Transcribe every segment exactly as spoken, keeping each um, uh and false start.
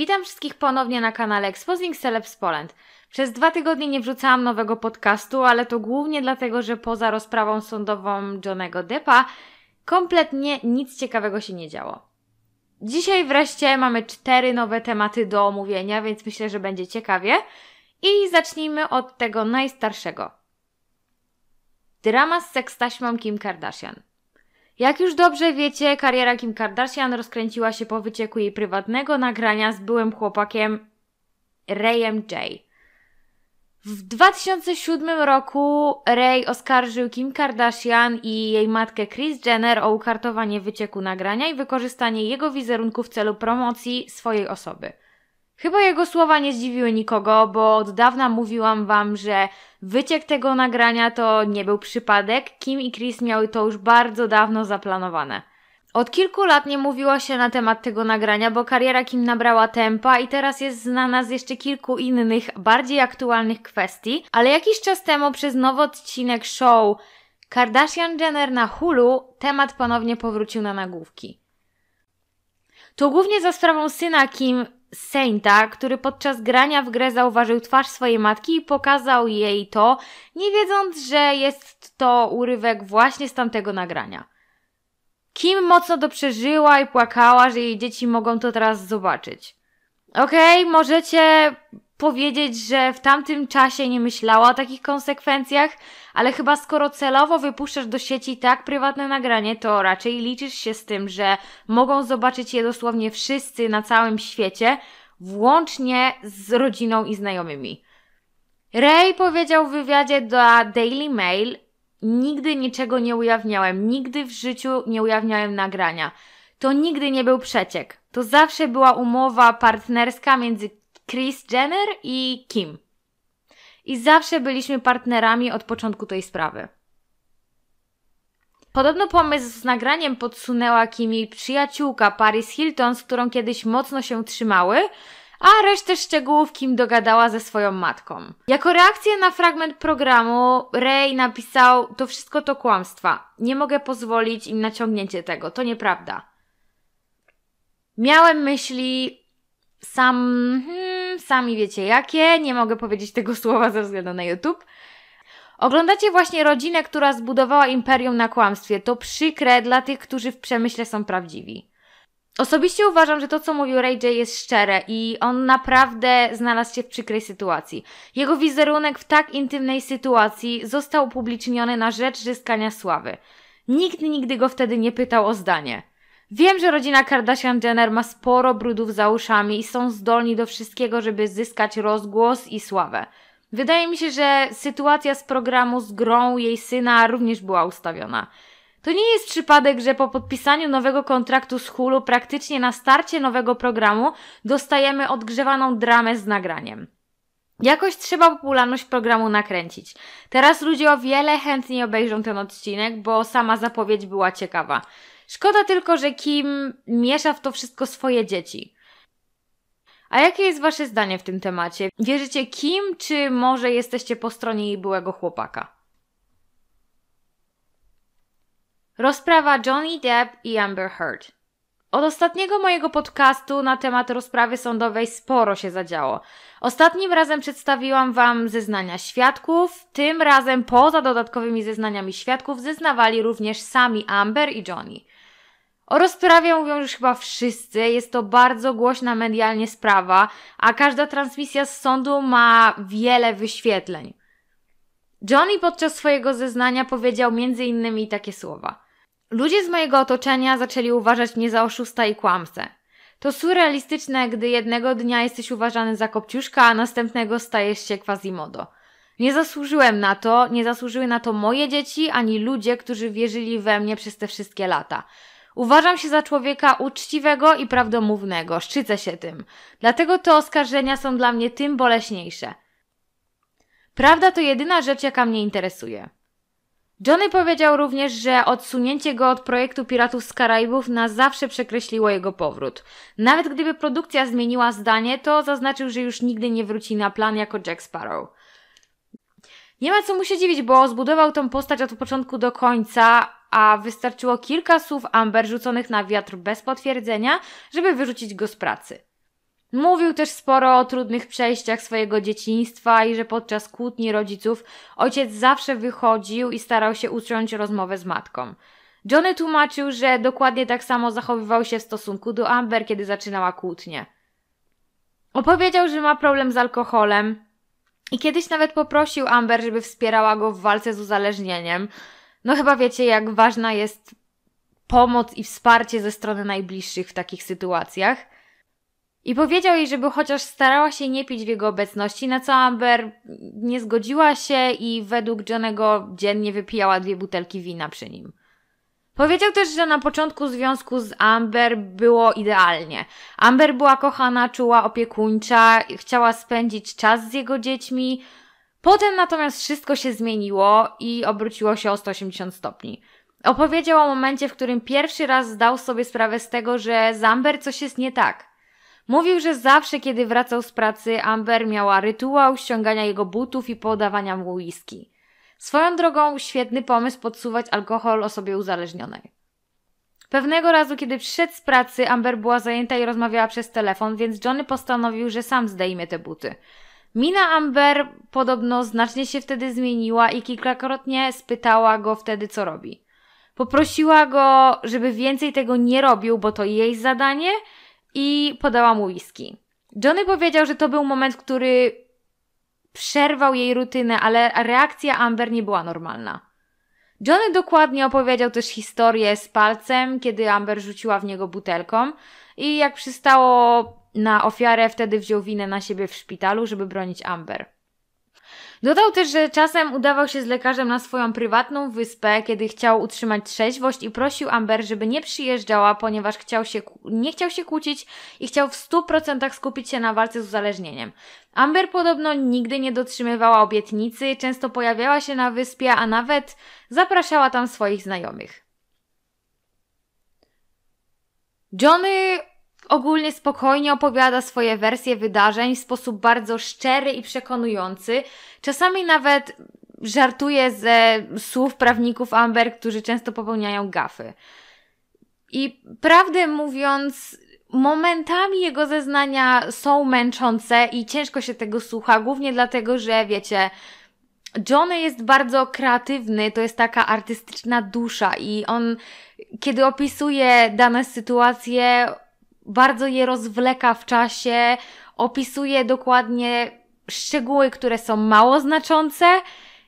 Witam wszystkich ponownie na kanale Exposing Celebs Poland. Przez dwa tygodnie nie wrzucałam nowego podcastu, ale to głównie dlatego, że poza rozprawą sądową Johnny'ego Deppa kompletnie nic ciekawego się nie działo. Dzisiaj wreszcie mamy cztery nowe tematy do omówienia, więc myślę, że będzie ciekawie. I zacznijmy od tego najstarszego. Drama z sekstaśmą Kim Kardashian. Jak już dobrze wiecie, kariera Kim Kardashian rozkręciła się po wycieku jej prywatnego nagrania z byłym chłopakiem Rayem J. W dwa tysiące siódmym roku Ray oskarżył Kim Kardashian i jej matkę Kris Jenner o ukartowanie wycieku nagrania i wykorzystanie jego wizerunku w celu promocji swojej osoby. Chyba jego słowa nie zdziwiły nikogo, bo od dawna mówiłam Wam, że wyciek tego nagrania to nie był przypadek. Kim i Kris miały to już bardzo dawno zaplanowane. Od kilku lat nie mówiło się na temat tego nagrania, bo kariera Kim nabrała tempa i teraz jest znana z jeszcze kilku innych, bardziej aktualnych kwestii. Ale jakiś czas temu przez nowy odcinek show Kardashian-Jenner na Hulu temat ponownie powrócił na nagłówki. To głównie za sprawą syna Kim, Sainta, który podczas grania w grę zauważył twarz swojej matki i pokazał jej to, nie wiedząc, że jest to urywek właśnie z tamtego nagrania. Kim mocno to przeżyła i płakała, że jej dzieci mogą to teraz zobaczyć. Okej, okay, możecie powiedzieć, że w tamtym czasie nie myślała o takich konsekwencjach, ale chyba skoro celowo wypuszczasz do sieci tak prywatne nagranie, to raczej liczysz się z tym, że mogą zobaczyć je dosłownie wszyscy na całym świecie, włącznie z rodziną i znajomymi. Ray powiedział w wywiadzie dla Daily Mail: nigdy niczego nie ujawniałem, nigdy w życiu nie ujawniałem nagrania. To nigdy nie był przeciek. To zawsze była umowa partnerska między Kris Jenner i Kim. I zawsze byliśmy partnerami od początku tej sprawy. Podobno pomysł z nagraniem podsunęła Kim jej przyjaciółka Paris Hilton, z którą kiedyś mocno się trzymały, a resztę szczegółów Kim dogadała ze swoją matką. Jako reakcję na fragment programu Ray napisał: to wszystko to kłamstwa. Nie mogę pozwolić im na ciągnięcie tego. To nieprawda. Miałem myśli sam... Hmm, sami wiecie jakie, nie mogę powiedzieć tego słowa ze względu na YouTube. Oglądacie właśnie rodzinę, która zbudowała imperium na kłamstwie. To przykre dla tych, którzy w przemyśle są prawdziwi. Osobiście uważam, że to, co mówił Ray J, jest szczere i on naprawdę znalazł się w przykrej sytuacji. Jego wizerunek w tak intymnej sytuacji został upubliczniony na rzecz zyskania sławy. Nikt nigdy go wtedy nie pytał o zdanie. Wiem, że rodzina Kardashian-Jenner ma sporo brudów za uszami i są zdolni do wszystkiego, żeby zyskać rozgłos i sławę. Wydaje mi się, że sytuacja z programu z grą jej syna również była ustawiona. To nie jest przypadek, że po podpisaniu nowego kontraktu z Hulu praktycznie na starcie nowego programu dostajemy odgrzewaną dramę z nagraniem. Jakoś trzeba popularność programu nakręcić. Teraz ludzie o wiele chętniej obejrzą ten odcinek, bo sama zapowiedź była ciekawa. Szkoda tylko, że Kim miesza w to wszystko swoje dzieci. A jakie jest Wasze zdanie w tym temacie? Wierzycie Kim, czy może jesteście po stronie jej byłego chłopaka? Rozprawa Johnny Depp i Amber Heard. Od ostatniego mojego podcastu na temat rozprawy sądowej sporo się zadziało. Ostatnim razem przedstawiłam Wam zeznania świadków. Tym razem poza dodatkowymi zeznaniami świadków zeznawali również sami Amber i Johnny. O rozprawie mówią już chyba wszyscy, jest to bardzo głośna medialnie sprawa, a każda transmisja z sądu ma wiele wyświetleń. Johnny podczas swojego zeznania powiedział między innymi takie słowa: ludzie z mojego otoczenia zaczęli uważać mnie za oszusta i kłamcę. To surrealistyczne, gdy jednego dnia jesteś uważany za kopciuszka, a następnego stajesz się Quasimodo. Nie zasłużyłem na to, nie zasłużyły na to moje dzieci, ani ludzie, którzy wierzyli we mnie przez te wszystkie lata. Uważam się za człowieka uczciwego i prawdomównego, szczycę się tym. Dlatego te oskarżenia są dla mnie tym boleśniejsze. Prawda to jedyna rzecz, jaka mnie interesuje. Johnny powiedział również, że odsunięcie go od projektu Piratów z Karaibów na zawsze przekreśliło jego powrót. Nawet gdyby produkcja zmieniła zdanie, to zaznaczył, że już nigdy nie wróci na plan jako Jack Sparrow. Nie ma co mu się dziwić, bo zbudował tą postać od początku do końca, a wystarczyło kilka słów Amber rzuconych na wiatr bez potwierdzenia, żeby wyrzucić go z pracy. Mówił też sporo o trudnych przejściach swojego dzieciństwa i że podczas kłótni rodziców ojciec zawsze wychodził i starał się uciąć rozmowę z matką. Johnny tłumaczył, że dokładnie tak samo zachowywał się w stosunku do Amber, kiedy zaczynała kłótnię. Opowiedział, że ma problem z alkoholem i kiedyś nawet poprosił Amber, żeby wspierała go w walce z uzależnieniem. No chyba wiecie, jak ważna jest pomoc i wsparcie ze strony najbliższych w takich sytuacjach. I powiedział jej, żeby chociaż starała się nie pić w jego obecności, na co Amber nie zgodziła się i według Johnnego dziennie wypijała dwie butelki wina przy nim. Powiedział też, że na początku związku z Amber było idealnie. Amber była kochana, czuła, opiekuńcza, chciała spędzić czas z jego dziećmi. Potem natomiast wszystko się zmieniło i obróciło się o sto osiemdziesiąt stopni. Opowiedział o momencie, w którym pierwszy raz zdał sobie sprawę z tego, że z Amber coś jest nie tak. Mówił, że zawsze, kiedy wracał z pracy, Amber miała rytuał ściągania jego butów i podawania mu whisky. Swoją drogą świetny pomysł podsuwać alkohol osobie uzależnionej. Pewnego razu, kiedy przyszedł z pracy, Amber była zajęta i rozmawiała przez telefon, więc Johnny postanowił, że sam zdejmie te buty. Mina Amber podobno znacznie się wtedy zmieniła i kilkakrotnie spytała go wtedy, co robi. Poprosiła go, żeby więcej tego nie robił, bo to jej zadanie, i podała mu whisky. Johnny powiedział, że to był moment, który przerwał jej rutynę, ale reakcja Amber nie była normalna. Johnny dokładnie opowiedział też historię z palcem, kiedy Amber rzuciła w niego butelką i jak przystało na ofiarę, wtedy wziął winę na siebie w szpitalu, żeby bronić Amber. Dodał też, że czasem udawał się z lekarzem na swoją prywatną wyspę, kiedy chciał utrzymać trzeźwość i prosił Amber, żeby nie przyjeżdżała, ponieważ chciał się, nie chciał się kłócić i chciał w stu procentach skupić się na walce z uzależnieniem. Amber podobno nigdy nie dotrzymywała obietnicy, często pojawiała się na wyspie, a nawet zapraszała tam swoich znajomych. Johnny ogólnie spokojnie opowiada swoje wersje wydarzeń w sposób bardzo szczery i przekonujący. Czasami nawet żartuje ze słów prawników Amber, którzy często popełniają gafy. I prawdę mówiąc, momentami jego zeznania są męczące i ciężko się tego słucha, głównie dlatego, że wiecie, Johnny jest bardzo kreatywny, to jest taka artystyczna dusza i on, kiedy opisuje dane sytuacje, bardzo je rozwleka w czasie, opisuje dokładnie szczegóły, które są mało znaczące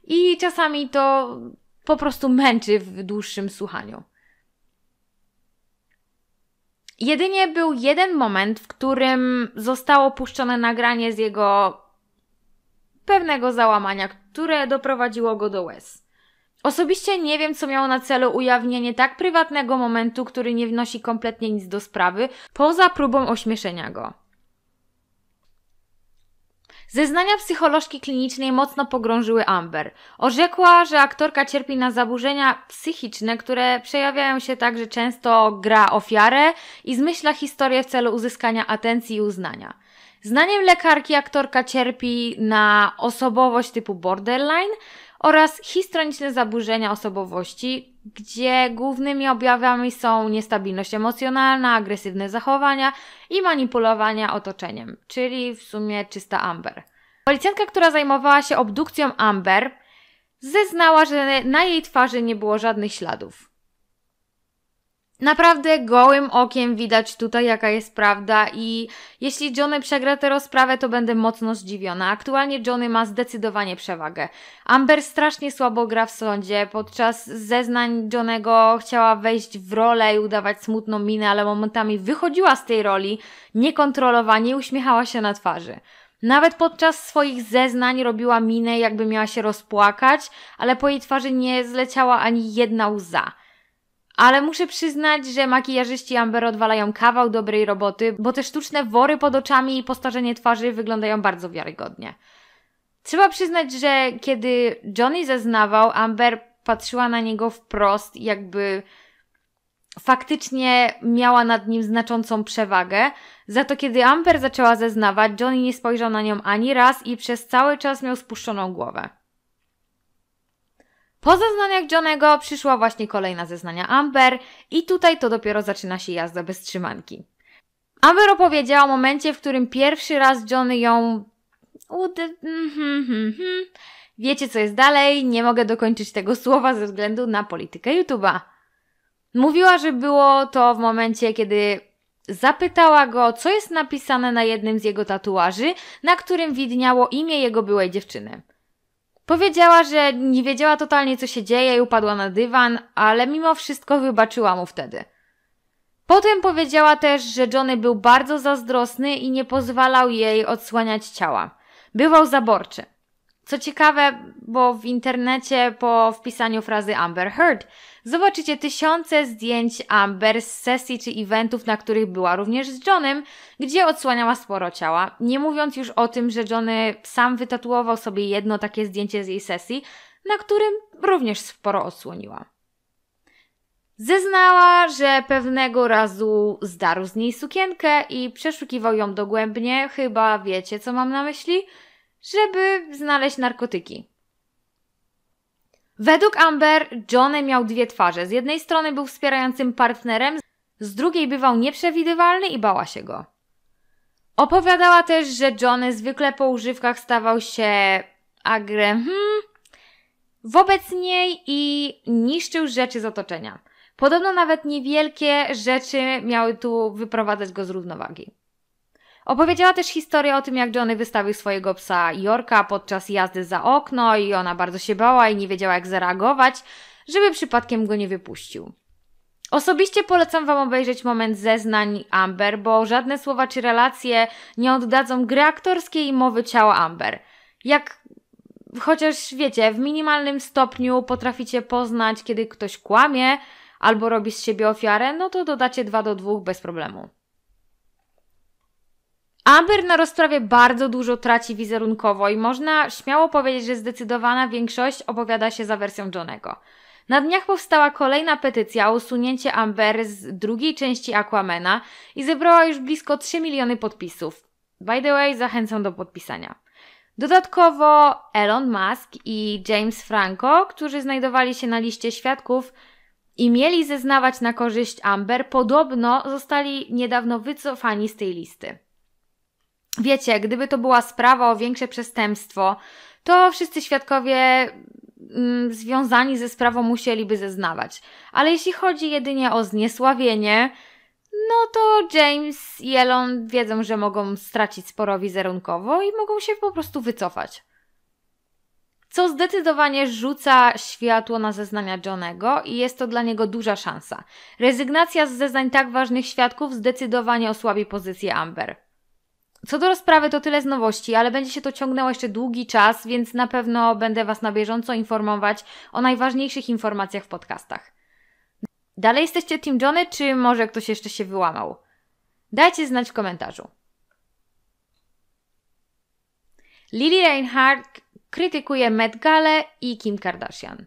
i czasami to po prostu męczy w dłuższym słuchaniu. Jedynie był jeden moment, w którym zostało puszczone nagranie z jego pewnego załamania, które doprowadziło go do łez. Osobiście nie wiem, co miało na celu ujawnienie tak prywatnego momentu, który nie wnosi kompletnie nic do sprawy, poza próbą ośmieszenia go. Zeznania psycholożki klinicznej mocno pogrążyły Amber. Orzekła, że aktorka cierpi na zaburzenia psychiczne, które przejawiają się tak, że często gra ofiarę i zmyśla historię w celu uzyskania atencji i uznania. Zdaniem lekarki aktorka cierpi na osobowość typu borderline oraz histroniczne zaburzenia osobowości, gdzie głównymi objawami są niestabilność emocjonalna, agresywne zachowania i manipulowanie otoczeniem, czyli w sumie czysta Amber. Policjantka, która zajmowała się obdukcją Amber, zeznała, że na jej twarzy nie było żadnych śladów. Naprawdę gołym okiem widać tutaj, jaka jest prawda i jeśli Johnny przegra tę rozprawę, to będę mocno zdziwiona. Aktualnie Johnny ma zdecydowanie przewagę. Amber strasznie słabo gra w sądzie. Podczas zeznań Johnnego chciała wejść w rolę i udawać smutną minę, ale momentami wychodziła z tej roli niekontrolowanie i uśmiechała się na twarzy. Nawet podczas swoich zeznań robiła minę, jakby miała się rozpłakać, ale po jej twarzy nie zleciała ani jedna łza. Ale muszę przyznać, że makijażyści Amber odwalają kawał dobrej roboty, bo te sztuczne wory pod oczami i postarzenie twarzy wyglądają bardzo wiarygodnie. Trzeba przyznać, że kiedy Johnny zeznawał, Amber patrzyła na niego wprost, jakby faktycznie miała nad nim znaczącą przewagę. Za to kiedy Amber zaczęła zeznawać, Johnny nie spojrzał na nią ani raz i przez cały czas miał spuszczoną głowę. Po zeznaniach Johnnego przyszła właśnie kolejna zeznania Amber i tutaj to dopiero zaczyna się jazda bez trzymanki. Amber opowiedziała o momencie, w którym pierwszy raz Johnny ją... Wiecie, co jest dalej? Nie mogę dokończyć tego słowa ze względu na politykę YouTube'a. Mówiła, że było to w momencie, kiedy zapytała go, co jest napisane na jednym z jego tatuaży, na którym widniało imię jego byłej dziewczyny. Powiedziała, że nie wiedziała totalnie, co się dzieje i upadła na dywan, ale mimo wszystko wybaczyła mu wtedy. Potem powiedziała też, że Johnny był bardzo zazdrosny i nie pozwalał jej odsłaniać ciała. Bywał zaborczy. Co ciekawe, bo w internecie po wpisaniu frazy Amber Heard zobaczycie tysiące zdjęć Amber z sesji czy eventów, na których była również z Johnem, gdzie odsłaniała sporo ciała. Nie mówiąc już o tym, że Johnny sam wytatuował sobie jedno takie zdjęcie z jej sesji, na którym również sporo odsłoniła. Zeznała, że pewnego razu zdarł z niej sukienkę i przeszukiwał ją dogłębnie, chyba wiecie, co mam na myśli, żeby znaleźć narkotyki. Według Amber, Johnny miał dwie twarze. Z jednej strony był wspierającym partnerem, z drugiej bywał nieprzewidywalny i bała się go. Opowiadała też, że Johnny zwykle po używkach stawał się agre... Hmm, wobec niej i niszczył rzeczy z otoczenia. Podobno nawet niewielkie rzeczy miały tu wyprowadzać go z równowagi. Opowiedziała też historię o tym, jak Johnny wystawił swojego psa Yorka podczas jazdy za okno i ona bardzo się bała i nie wiedziała, jak zareagować, żeby przypadkiem go nie wypuścił. Osobiście polecam Wam obejrzeć moment zeznań Amber, bo żadne słowa czy relacje nie oddadzą gry aktorskiej i mowy ciała Amber. Jak chociaż wiecie, w minimalnym stopniu potraficie poznać, kiedy ktoś kłamie albo robi z siebie ofiarę, no to dodacie dwa do dwóch bez problemu. Amber na rozprawie bardzo dużo traci wizerunkowo i można śmiało powiedzieć, że zdecydowana większość opowiada się za wersją Johnnego. Na dniach powstała kolejna petycja o usunięcie Amber z drugiej części Aquamana i zebrała już blisko trzy miliony podpisów. By the way, zachęcam do podpisania. Dodatkowo Elon Musk i James Franco, którzy znajdowali się na liście świadków i mieli zeznawać na korzyść Amber, podobno zostali niedawno wycofani z tej listy. Wiecie, gdyby to była sprawa o większe przestępstwo, to wszyscy świadkowie mm, związani ze sprawą musieliby zeznawać. Ale jeśli chodzi jedynie o zniesławienie, no to James i Elon wiedzą, że mogą stracić sporo wizerunkowo i mogą się po prostu wycofać. Co zdecydowanie rzuca światło na zeznania Johnnego i jest to dla niego duża szansa. Rezygnacja z zeznań tak ważnych świadków zdecydowanie osłabi pozycję Amber. Co do rozprawy to tyle z nowości, ale będzie się to ciągnęło jeszcze długi czas, więc na pewno będę Was na bieżąco informować o najważniejszych informacjach w podcastach. Dalej jesteście Team Johnny, czy może ktoś jeszcze się wyłamał? Dajcie znać w komentarzu. Lili Reinhart krytykuje Met Galę i Kim Kardashian.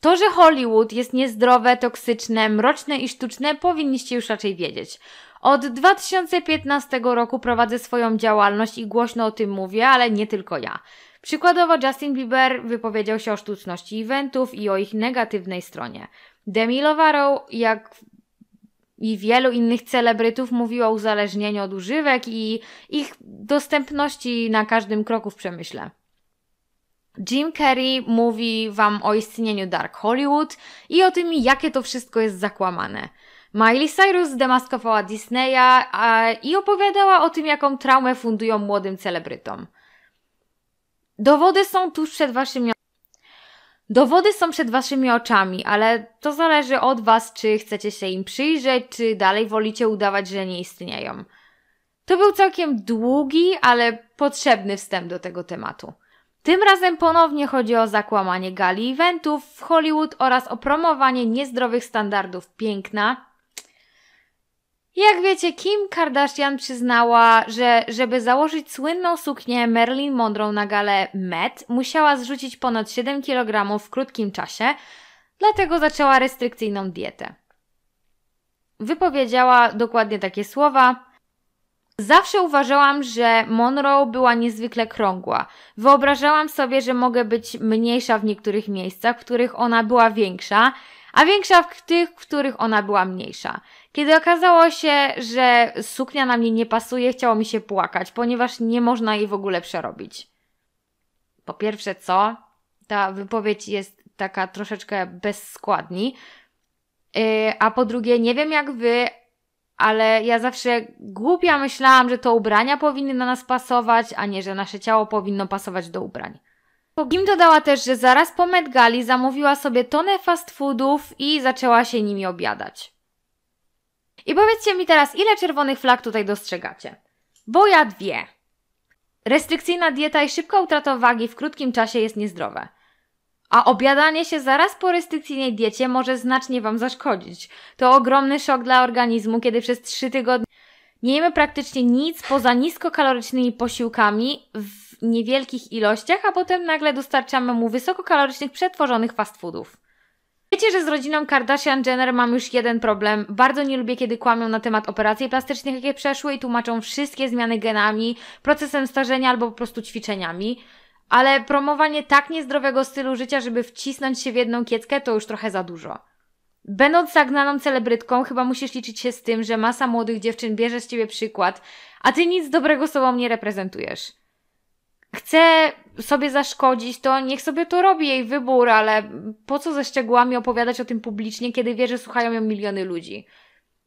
To, że Hollywood jest niezdrowe, toksyczne, mroczne i sztuczne, powinniście już raczej wiedzieć. Od dwa tysiące piętnastego roku prowadzę swoją działalność i głośno o tym mówię, ale nie tylko ja. Przykładowo Justin Bieber wypowiedział się o sztuczności eventów i o ich negatywnej stronie. Demi Lovato, jak i wielu innych celebrytów, mówiła o uzależnieniu od używek i ich dostępności na każdym kroku w przemyśle. Jim Carrey mówi Wam o istnieniu Dark Hollywood i o tym, jakie to wszystko jest zakłamane. Miley Cyrus zdemaskowała Disneya a, i opowiadała o tym, jaką traumę fundują młodym celebrytom. Dowody są tuż przed waszymi... Dowody są przed waszymi oczami, ale to zależy od was, czy chcecie się im przyjrzeć, czy dalej wolicie udawać, że nie istnieją. To był całkiem długi, ale potrzebny wstęp do tego tematu. Tym razem ponownie chodzi o zakłamanie gali eventów w Hollywood oraz o promowanie niezdrowych standardów piękna. Jak wiecie, Kim Kardashian przyznała, że żeby założyć słynną suknię Marilyn Monroe na galę Met, musiała zrzucić ponad siedem kilogramów w krótkim czasie, dlatego zaczęła restrykcyjną dietę. Wypowiedziała dokładnie takie słowa: zawsze uważałam, że Monroe była niezwykle krągła. Wyobrażałam sobie, że mogę być mniejsza w niektórych miejscach, w których ona była większa, a większa w tych, w których ona była mniejsza. Kiedy okazało się, że suknia na mnie nie pasuje, chciało mi się płakać, ponieważ nie można jej w ogóle przerobić. Po pierwsze co? Ta wypowiedź jest taka troszeczkę bez składni, yy, a po drugie nie wiem jak wy, ale ja zawsze głupia myślałam, że to ubrania powinny na nas pasować, a nie, że nasze ciało powinno pasować do ubrań. Kim dodała też, że zaraz po Met Gali zamówiła sobie tonę fast foodów i zaczęła się nimi obiadać. I powiedzcie mi teraz, ile czerwonych flag tutaj dostrzegacie? Bo ja dwie. Restrykcyjna dieta i szybka utrata wagi w krótkim czasie jest niezdrowe. A obiadanie się zaraz po restrykcyjnej diecie może znacznie Wam zaszkodzić. To ogromny szok dla organizmu, kiedy przez trzy tygodnie nie jemy praktycznie nic poza niskokalorycznymi posiłkami w niewielkich ilościach, a potem nagle dostarczamy mu wysokokalorycznych, przetworzonych fast foodów. Wiecie, że z rodziną Kardashian-Jenner mam już jeden problem. Bardzo nie lubię, kiedy kłamią na temat operacji plastycznych, jakie przeszły i tłumaczą wszystkie zmiany genami, procesem starzenia albo po prostu ćwiczeniami. Ale promowanie tak niezdrowego stylu życia, żeby wcisnąć się w jedną kieckę, to już trochę za dużo. Będąc zagnaną celebrytką, chyba musisz liczyć się z tym, że masa młodych dziewczyn bierze z Ciebie przykład, a Ty nic dobrego sobą nie reprezentujesz. Chce sobie zaszkodzić, to niech sobie to robi, jej wybór, ale po co ze szczegółami opowiadać o tym publicznie, kiedy wie, że słuchają ją miliony ludzi?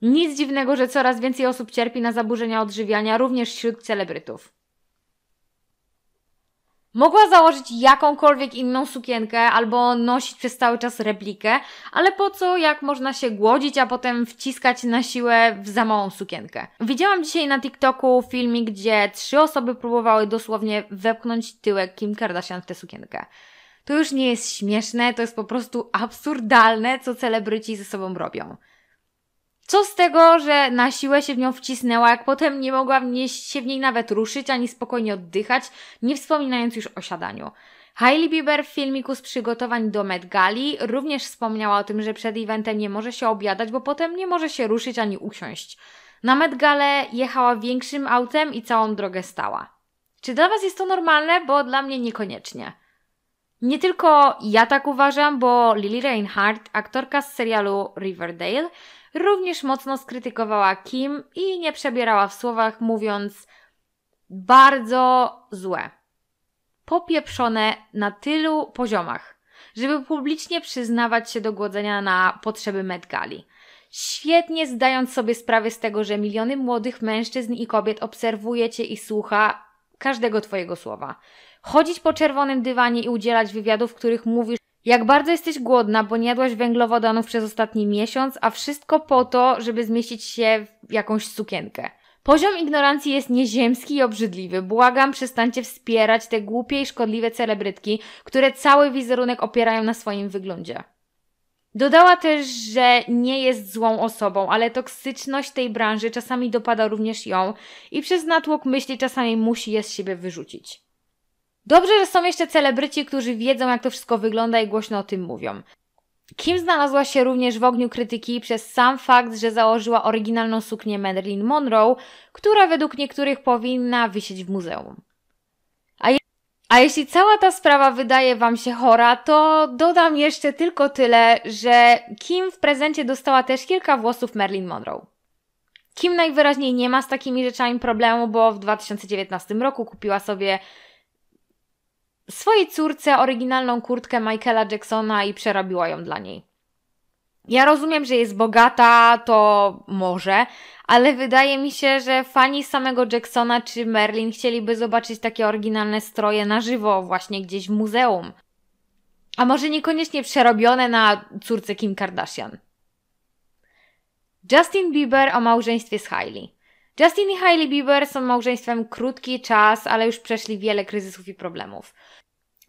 Nic dziwnego, że coraz więcej osób cierpi na zaburzenia odżywiania, również wśród celebrytów. Mogła założyć jakąkolwiek inną sukienkę albo nosić przez cały czas replikę, ale po co, jak można się głodzić, a potem wciskać na siłę w za małą sukienkę. Widziałam dzisiaj na TikToku filmik, gdzie trzy osoby próbowały dosłownie wepchnąć tyłek Kim Kardashian w tę sukienkę. To już nie jest śmieszne, to jest po prostu absurdalne, co celebryci ze sobą robią. Co z tego, że na siłę się w nią wcisnęła, jak potem nie mogła się w niej nawet ruszyć, ani spokojnie oddychać, nie wspominając już o siadaniu. Hailey Bieber w filmiku z przygotowań do Met Gali również wspomniała o tym, że przed eventem nie może się obiadać, bo potem nie może się ruszyć ani usiąść. Na Met Galę jechała większym autem i całą drogę stała. Czy dla Was jest to normalne? Bo dla mnie niekoniecznie. Nie tylko ja tak uważam, bo Lili Reinhart, aktorka z serialu Riverdale, również mocno skrytykowała Kim i nie przebierała w słowach, mówiąc bardzo złe, popieprzone na tylu poziomach, żeby publicznie przyznawać się do głodzenia na potrzeby Met Gali. Świetnie zdając sobie sprawę z tego, że miliony młodych mężczyzn i kobiet obserwuje Cię i słucha każdego Twojego słowa. Chodzić po czerwonym dywanie i udzielać wywiadów, w których mówisz, jak bardzo jesteś głodna, bo nie jadłaś węglowodanów przez ostatni miesiąc, a wszystko po to, żeby zmieścić się w jakąś sukienkę. Poziom ignorancji jest nieziemski i obrzydliwy. Błagam, przestańcie wspierać te głupie i szkodliwe celebrytki, które cały wizerunek opierają na swoim wyglądzie. Dodała też, że nie jest złą osobą, ale toksyczność tej branży czasami dopada również ją i przez natłok myśli czasami musi je z siebie wyrzucić. Dobrze, że są jeszcze celebryci, którzy wiedzą, jak to wszystko wygląda i głośno o tym mówią. Kim znalazła się również w ogniu krytyki przez sam fakt, że założyła oryginalną suknię Marilyn Monroe, która według niektórych powinna wisieć w muzeum. A, je A jeśli cała ta sprawa wydaje Wam się chora, to dodam jeszcze tylko tyle, że Kim w prezencie dostała też kilka włosów Marilyn Monroe. Kim najwyraźniej nie ma z takimi rzeczami problemu, bo w dwa tysiące dziewiętnastym roku kupiła sobie swojej córce oryginalną kurtkę Michaela Jacksona i przerobiła ją dla niej. Ja rozumiem, że jest bogata, to może, ale wydaje mi się, że fani samego Jacksona czy Marilyn chcieliby zobaczyć takie oryginalne stroje na żywo, właśnie gdzieś w muzeum. A może niekoniecznie przerobione na córce Kim Kardashian. Justin Bieber o małżeństwie z Hailey. Justin i Hailey Bieber są małżeństwem krótki czas, ale już przeszli wiele kryzysów i problemów.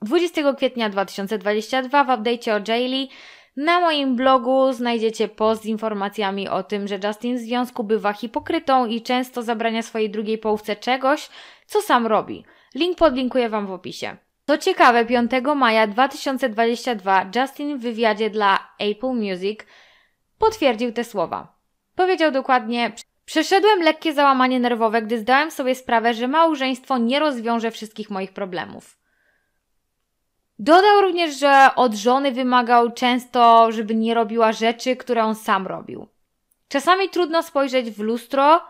dwudziestego kwietnia dwa tysiące dwudziestego drugiego w update'cie o Hailey na moim blogu znajdziecie post z informacjami o tym, że Justin w związku bywa hipokrytą i często zabrania swojej drugiej połówce czegoś, co sam robi. Link podlinkuję Wam w opisie. Co ciekawe, piątego maja dwa tysiące dwudziestego drugiego Justin w wywiadzie dla Apple Music potwierdził te słowa. Powiedział dokładnie: przeszedłem lekkie załamanie nerwowe, gdy zdałem sobie sprawę, że małżeństwo nie rozwiąże wszystkich moich problemów. Dodał również, że od żony wymagał często, żeby nie robiła rzeczy, które on sam robił. Czasami trudno spojrzeć w lustro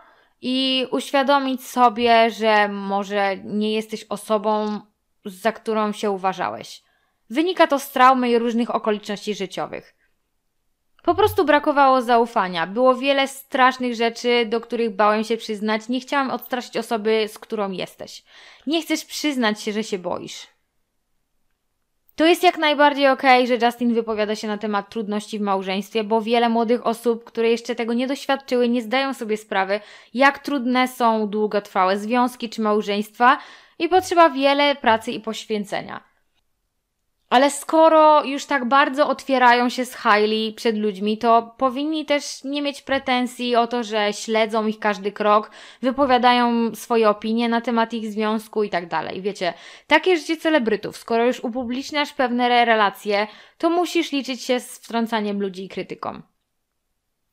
i uświadomić sobie, że może nie jesteś osobą, za którą się uważałeś. Wynika to z traumy i różnych okoliczności życiowych. Po prostu brakowało zaufania. Było wiele strasznych rzeczy, do których bałem się przyznać. Nie chciałam odstraszyć osoby, z którą jesteś. Nie chcesz przyznać się, że się boisz. To jest jak najbardziej okej, że Justin wypowiada się na temat trudności w małżeństwie, bo wiele młodych osób, które jeszcze tego nie doświadczyły, nie zdają sobie sprawy, jak trudne są długotrwałe związki czy małżeństwa i potrzeba wiele pracy i poświęcenia. Ale skoro już tak bardzo otwierają się z Hailey przed ludźmi, to powinni też nie mieć pretensji o to, że śledzą ich każdy krok, wypowiadają swoje opinie na temat ich związku i tak dalej. Wiecie, takie życie celebrytów, skoro już upubliczniasz pewne relacje, to musisz liczyć się z wtrącaniem ludzi i krytyką.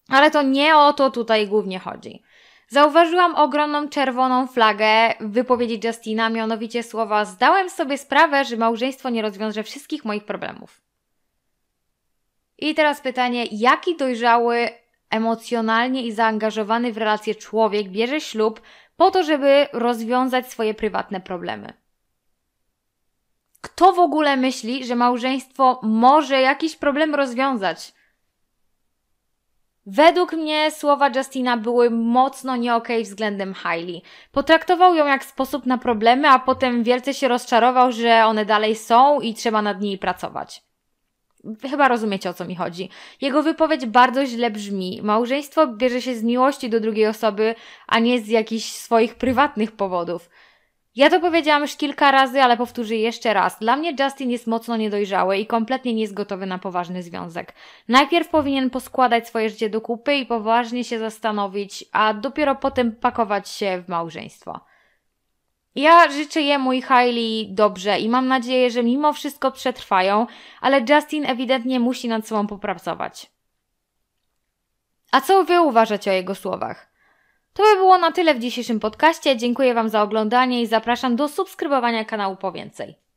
Ale to nie o to tutaj głównie chodzi. Zauważyłam ogromną czerwoną flagę w wypowiedzi Justina, mianowicie słowa: zdałem sobie sprawę, że małżeństwo nie rozwiąże wszystkich moich problemów. I teraz pytanie, jaki dojrzały, emocjonalnie i zaangażowany w relacje człowiek bierze ślub po to, żeby rozwiązać swoje prywatne problemy? Kto w ogóle myśli, że małżeństwo może jakiś problem rozwiązać? Według mnie słowa Justina były mocno nie okej względem Hailey. Potraktował ją jak sposób na problemy, a potem wielce się rozczarował, że one dalej są i trzeba nad nimi pracować. Chyba rozumiecie, o co mi chodzi. Jego wypowiedź bardzo źle brzmi. Małżeństwo bierze się z miłości do drugiej osoby, a nie z jakichś swoich prywatnych powodów. Ja to powiedziałam już kilka razy, ale powtórzę jeszcze raz. Dla mnie Justin jest mocno niedojrzały i kompletnie nie jest gotowy na poważny związek. Najpierw powinien poskładać swoje życie do kupy i poważnie się zastanowić, a dopiero potem pakować się w małżeństwo. Ja życzę jemu i Hailey dobrze i mam nadzieję, że mimo wszystko przetrwają, ale Justin ewidentnie musi nad sobą popracować. A co wy uważacie o jego słowach? To by było na tyle w dzisiejszym podcaście. Dziękuję Wam za oglądanie i zapraszam do subskrybowania kanału po więcej.